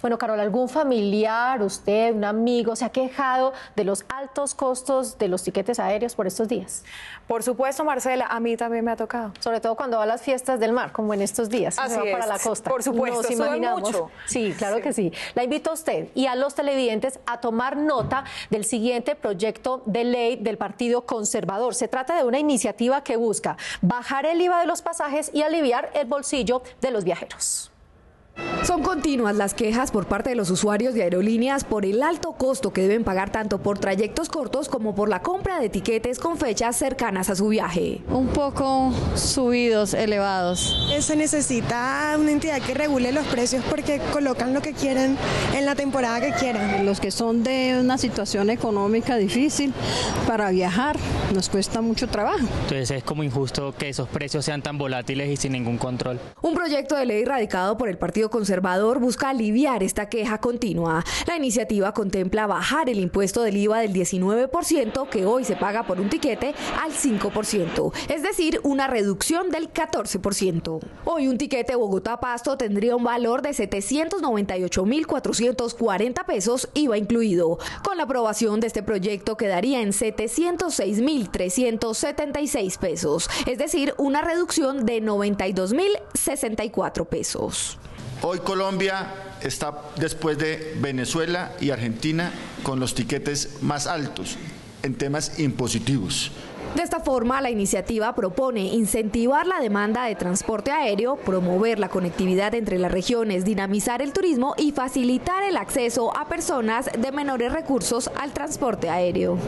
Bueno, Carol, ¿algún familiar, usted, un amigo, se ha quejado de los altos costos de los tiquetes aéreos por estos días? Por supuesto, Marcela, a mí también me ha tocado. Sobre todo cuando va a las fiestas del mar, como en estos días. Así es, para la costa. Por supuesto, nos imaginamos. Mucho. Sí, claro que sí. La invito a usted y a los televidentes a tomar nota del siguiente proyecto de ley del Partido Conservador. Se trata de una iniciativa que busca bajar el IVA de los pasajes y aliviar el bolsillo de los viajeros. Son continuas las quejas por parte de los usuarios de aerolíneas por el alto costo que deben pagar tanto por trayectos cortos como por la compra de tiquetes con fechas cercanas a su viaje. Un poco subidos, elevados. Se necesita una entidad que regule los precios porque colocan lo que quieren en la temporada que quieran. Los que son de una situación económica difícil para viajar, nos cuesta mucho trabajo. Entonces es como injusto que esos precios sean tan volátiles y sin ningún control. Un proyecto de ley radicado por el Partido Conservador busca aliviar esta queja continua. La iniciativa contempla bajar el impuesto del IVA del 19% que hoy se paga por un tiquete al 5%, es decir, una reducción del 14%. Hoy un tiquete Bogotá-Pasto tendría un valor de 798.440 pesos IVA incluido. Con la aprobación de este proyecto quedaría en 706.376 pesos, es decir, una reducción de 92.064 pesos. Hoy Colombia está después de Venezuela y Argentina con los tiquetes más altos en temas impositivos. De esta forma, la iniciativa propone incentivar la demanda de transporte aéreo, promover la conectividad entre las regiones, dinamizar el turismo y facilitar el acceso a personas de menores recursos al transporte aéreo.